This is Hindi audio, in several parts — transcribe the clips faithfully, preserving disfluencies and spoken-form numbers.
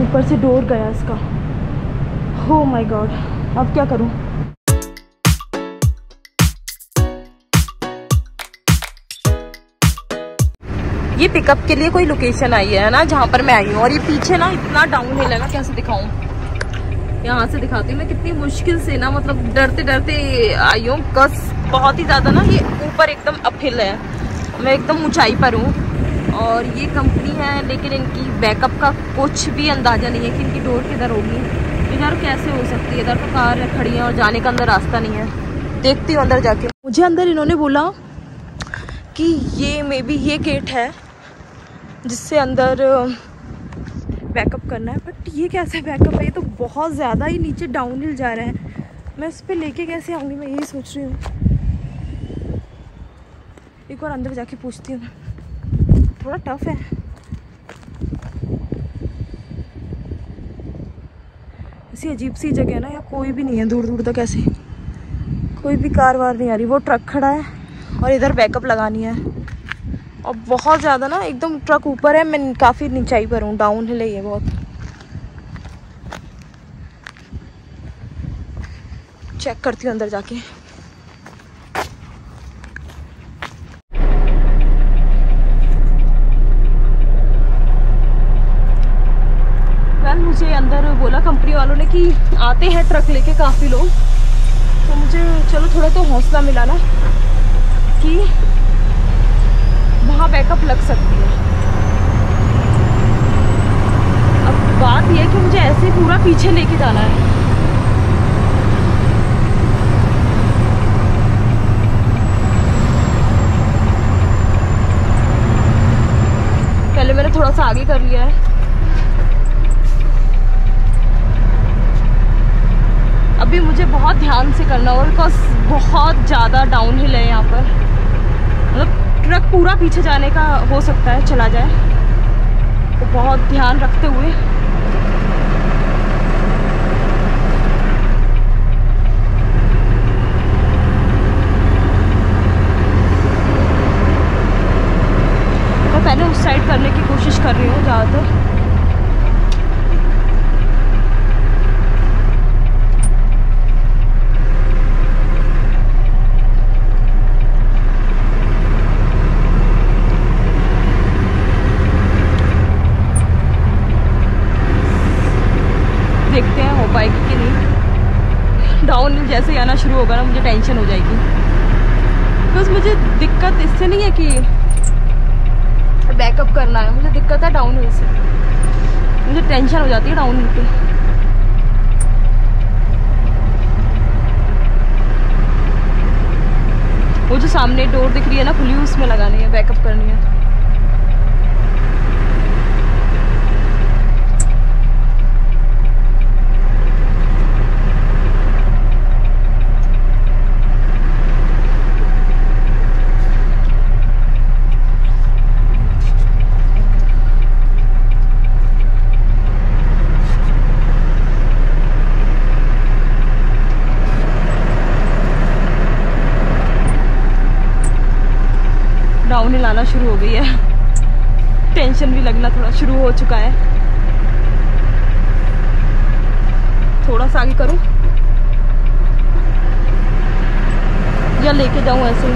ऊपर से डोर गया इसका। हो माय गॉड, अब क्या करूं? ये पिकअप के लिए कोई लोकेशन आई है ना जहाँ पर मैं आई हूँ, और ये पीछे ना इतना डाउन हिल है ना, कैसे दिखाऊं? यहाँ से दिखाती हूँ मैं, कितनी मुश्किल से ना मतलब डरते डरते आई हूँ। कस बहुत ही ज़्यादा ना, ये ऊपर एकदम अपहिल है, मैं एकदम ऊंचाई पर हूँ। और ये कंपनी है, लेकिन इनकी बैकअप का कुछ भी अंदाज़ा नहीं है कि इनकी डोर किधर होगी। इधर कैसे हो सकती है? इधर तो कार खड़ी है और जाने का अंदर रास्ता नहीं है। देखती हूँ अंदर जाके। मुझे अंदर इन्होंने बोला कि ये मे बी ये गेट है जिससे अंदर बैकअप करना है, बट ये कैसे बैकअप है? ये तो बहुत ज़्यादा ही नीचे डाउन हिल जा रहा है। मैं उस पर लेके कैसे आऊँगी, मैं यही सोच रही हूँ। एक बार अंदर जाके पूछती हूँ, थोड़ा टफ है। ऐसी अजीब सी जगह है ना, यहाँ कोई भी नहीं है दूर दूर तक, ऐसे कोई भी कार वार नहीं आ रही। वो ट्रक खड़ा है और इधर बैकअप लगानी है, और बहुत ज़्यादा ना एकदम ट्रक ऊपर है, मैं काफ़ी नीचाई पर हूँ, डाउन हिल है बहुत। चेक करती हूँ अंदर जाके। मुझे अंदर बोला कंपनी वालों ने कि आते हैं ट्रक लेके काफ़ी लोग, तो मुझे चलो थोड़ा तो हौसला मिला ना कि वहाँ बैकअप लग सकती है। अब बात यह है कि मुझे ऐसे पूरा पीछे लेके जाना है। पहले मैंने थोड़ा सा आगे कर लिया है, अभी मुझे बहुत ध्यान से करना होगा बिकॉज बहुत ज़्यादा डाउन हिल है यहाँ पर। मतलब ट्रक पूरा पीछे जाने का हो सकता है, चला जाए, तो बहुत ध्यान रखते हुए। मैं पहले उस साइड करने की कोशिश कर रही हूँ ज़्यादातर। देखते हैं हो पाएगी कि नहीं। डाउन जैसे आना शुरू होगा ना, मुझे टेंशन हो जाएगी। बस मुझे दिक्कत इससे नहीं है कि बैकअप करना है, मुझे दिक्कत है डाउन हिल से। मुझे टेंशन हो जाती है डाउन हिल पे। वो जो सामने डोर दिख रही है ना खुली, उसमें लगानी है, बैकअप करनी है। डाउनहिल आना शुरू हो गई है, टेंशन भी लगना थोड़ा शुरू हो चुका है। थोड़ा सा आगे करूं या लेके जाऊं ऐसे?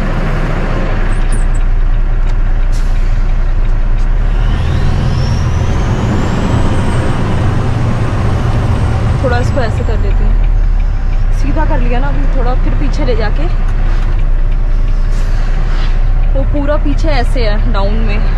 थोड़ा इसको ऐसे कर देती हूँ, सीधा कर लिया ना अभी, थोड़ा फिर पीछे ले जाके। वो पूरा पीछे ऐसे है डाउन में।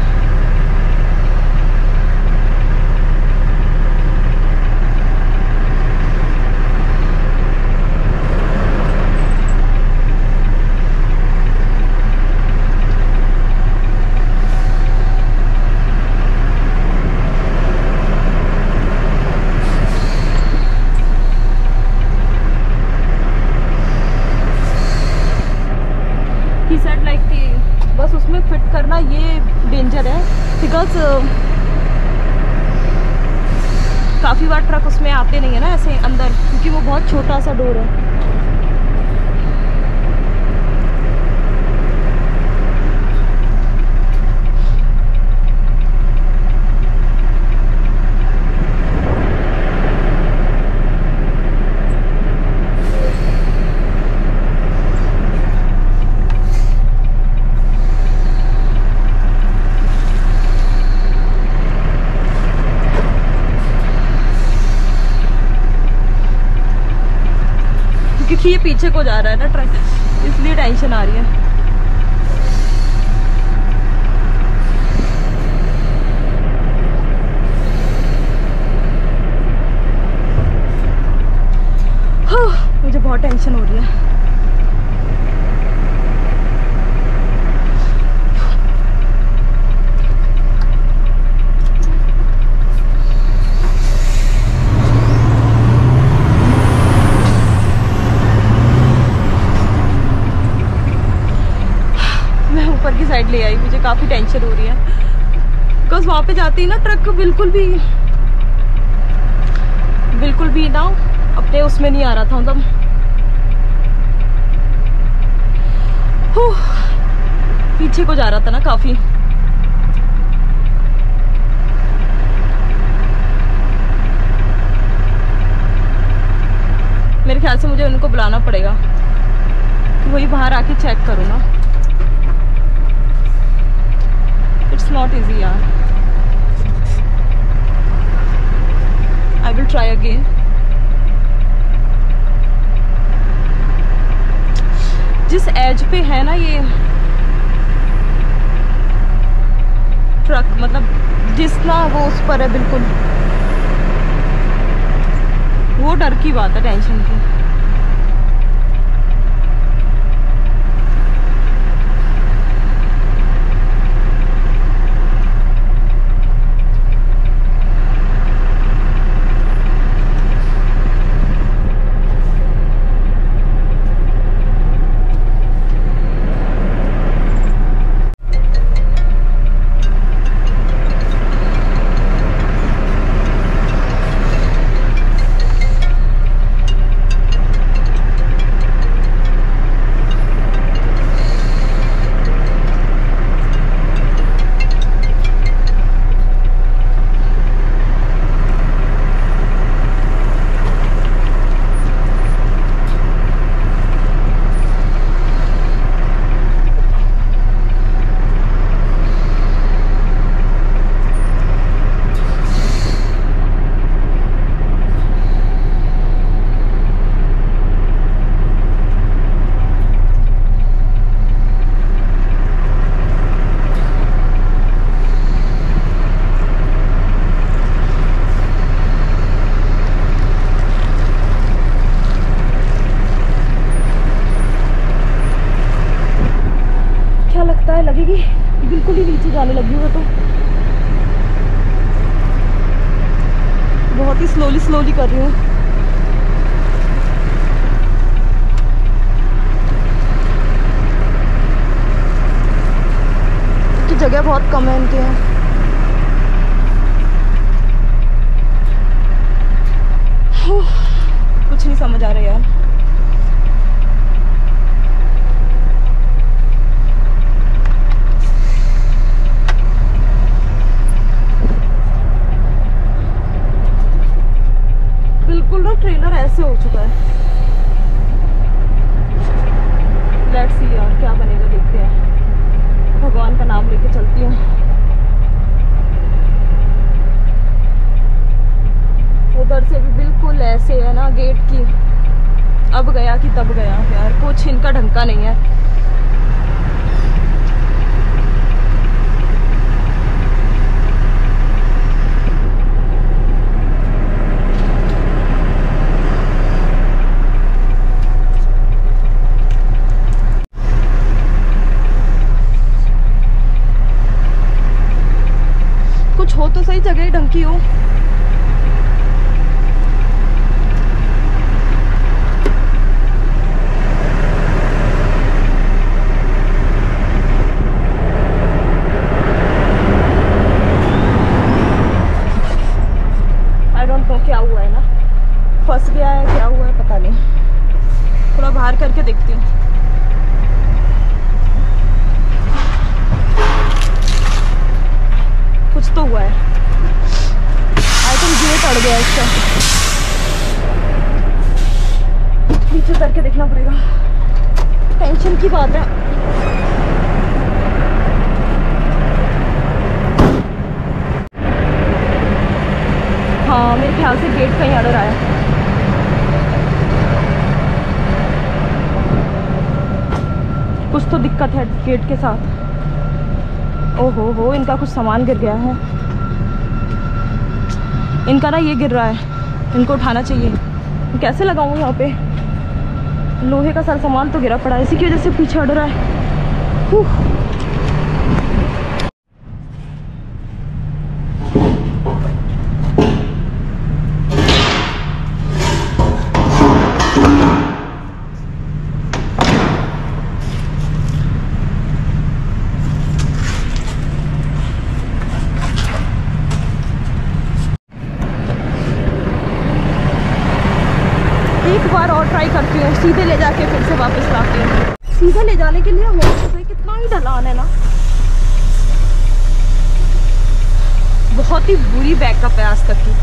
He said like the बस उसमें फिट करना ये डेंजर है, बिकॉज काफ़ी बार ट्रक उसमें आते नहीं है ना ऐसे अंदर, क्योंकि वो बहुत छोटा सा डोर है। कि ये पीछे को जा रहा है ना ट्रक, इसलिए टेंशन आ रही है। मुझे बहुत टेंशन हो रही है। साइड ले आई, मुझे काफी टेंशन हो रही है बिकॉज वहां पे जाते ही ना ट्रक बिल्कुल भी बिल्कुल भी ना अपने उसमें नहीं आ रहा था, मतलब पीछे को जा रहा था ना काफी। मेरे ख्याल से मुझे उनको बुलाना पड़ेगा, वही बाहर आके चेक करूँ ना। It's not easy यार। I will try again। जिस एज पे है ना ये ट्रक, मतलब जिस ना वो उस पर है बिल्कुल, वो डर की बात है, टेंशन की। लगेगी बिल्कुल ही नीचे जाने लगी हो, तो बहुत ही स्लोली स्लोली कर रही हूँ। तो जगह बहुत कम है इनके यहाँ। कुछ नहीं समझ आ रहा यार। ट्रेलर ऐसे हो चुका है। लेट्स सी यार क्या बनेगा, देखते हैं। भगवान का नाम लेके चलती हूँ। उधर से भी बिल्कुल ऐसे है ना गेट की, अब गया कि तब गया यार, कुछ इनका ढंका नहीं है। हो तो सही जगह ही ढंकी हो। आई डोंट नो क्या हुआ है ना, फंस गया है क्या हुआ है पता नहीं। थोड़ा बाहर करके देखती हूँ। कुछ तो हुआ है, आई थिंक गेट अड़ गया इसका। नीचे उतर के देखना पड़ेगा, टेंशन की बात है। हाँ मेरे ख्याल से गेट कहीं अड़ रहा है। तो दिक्कत है गेट के साथ। ओ हो हो, इनका कुछ सामान गिर गया है, इनका ना ये गिर रहा है, इनको उठाना चाहिए। कैसे लगाऊँ यहाँ पे, लोहे का सारा सामान तो गिरा पड़ा है, इसी की वजह से पीछे अड़ रहा है। सीधे ले जाके फिर से वापस लाती हूँ। सीधे ले जाने के लिए होते कितना ही ढलान है ना, बहुत ही बुरी बैकअप है आज तक की।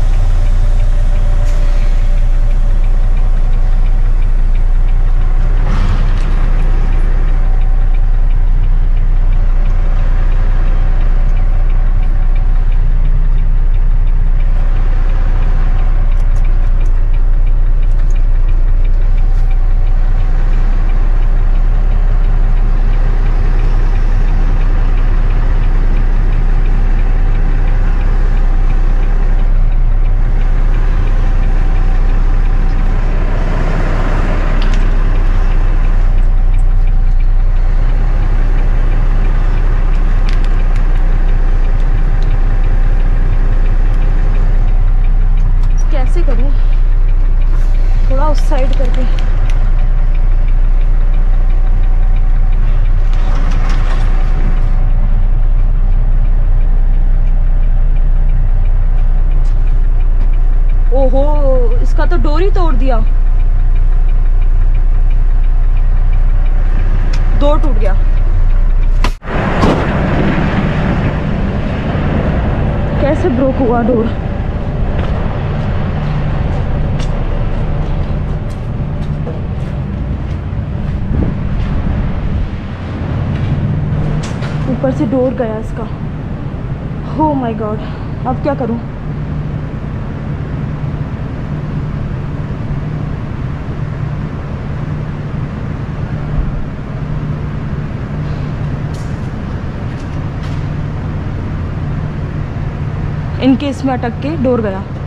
ओहो, इसका तो डोर ही तोड़ दिया, डोर टूट गया। कैसे ब्रोक हुआ डोर। ऊपर से डोर गया इसका। ओह माय गॉड, अब क्या करूं। इनके इसमें अटक के डोर गया।